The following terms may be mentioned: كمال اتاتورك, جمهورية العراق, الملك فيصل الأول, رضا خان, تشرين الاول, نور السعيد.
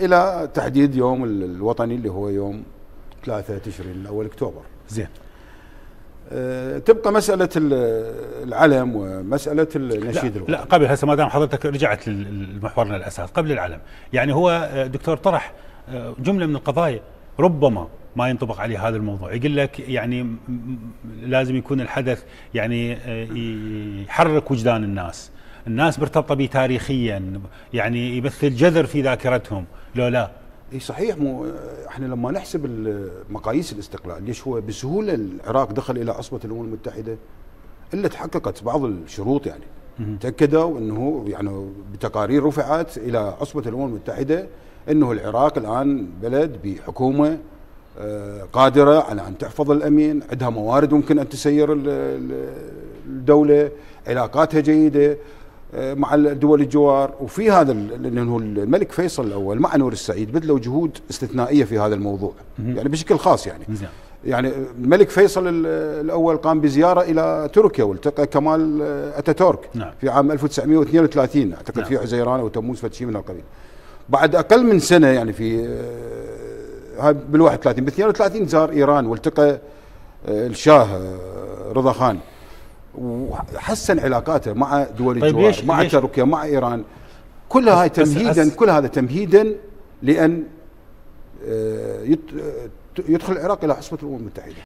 الى تحديد يوم الوطني اللي هو يوم 3 تشرين الاول اكتوبر. زين. تبقى مساله العلم ومساله النشيد الوطني. لا قبل هسه ما دام حضرتك رجعت لمحورنا الاساس، قبل العلم، يعني هو دكتور طرح جمله من القضايا ربما ما ينطبق عليه هذا الموضوع، يقول لك يعني لازم يكون الحدث يعني يحرك وجدان الناس، الناس مرتبطه به تاريخيا، يعني يمثل جذر في ذاكرتهم، لو لا. اي صحيح، مو احنا لما نحسب مقاييس الاستقلال، ليش هو بسهوله العراق دخل الى عصبه الامم المتحده الا تحققت بعض الشروط، يعني تاكدوا انه يعني بتقارير رفعت الى عصبه الامم المتحده انه العراق الان بلد بحكومه قادرة على أن تحفظ الأمين، عندها موارد ممكن أن تسير الدولة، علاقاتها جيدة مع الدول الجوار. وفي هذا لأنه الملك فيصل الأول مع نور السعيد بذلوا جهود استثنائية في هذا الموضوع، يعني بشكل خاص. يعني الملك فيصل الأول قام بزيارة إلى تركيا والتقى كمال اتاتورك في عام 1932 أعتقد، في عزيران أو تموز فتشي من القبيل. بعد أقل من سنة يعني في بال31 بال32 زار ايران والتقى الشاه رضا خان وحسن علاقاته مع دول الجوار. طيب مع تركيا، مع ايران، كل هاي تمهيدا، كل هذا تمهيدا لان يدخل العراق الى عصبة الامم المتحدة.